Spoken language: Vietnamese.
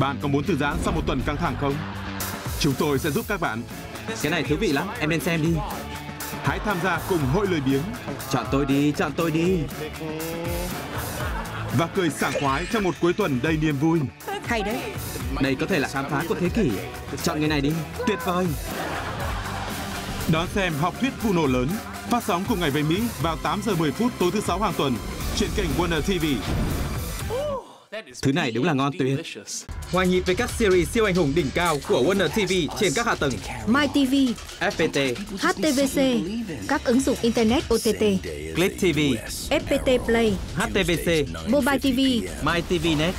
Bạn có muốn thư giãn sau một tuần căng thẳng không? Chúng tôi sẽ giúp các bạn. Cái này thú vị lắm, em nên xem đi. Hãy tham gia cùng hội lười biếng. Chọn tôi đi. Và cười sảng khoái trong một cuối tuần đầy niềm vui. Hay đấy. Đây có thể là khám phá của thế kỷ. Chọn người này đi, tuyệt vời. Đón xem Học Thuyết Vụ Nổ Lớn, phát sóng cùng ngày với Mỹ vào 8h10 tối thứ 6 hàng tuần trên kênh Warner TV. Thứ này đúng là ngon tuyệt. Hòa nhịp với các series siêu anh hùng đỉnh cao của Warner TV trên các hạ tầng MyTV, FPT, HTVC, các ứng dụng Internet OTT, Clip TV, FPT Play, HTVC, Mobile TV, MyTVnet.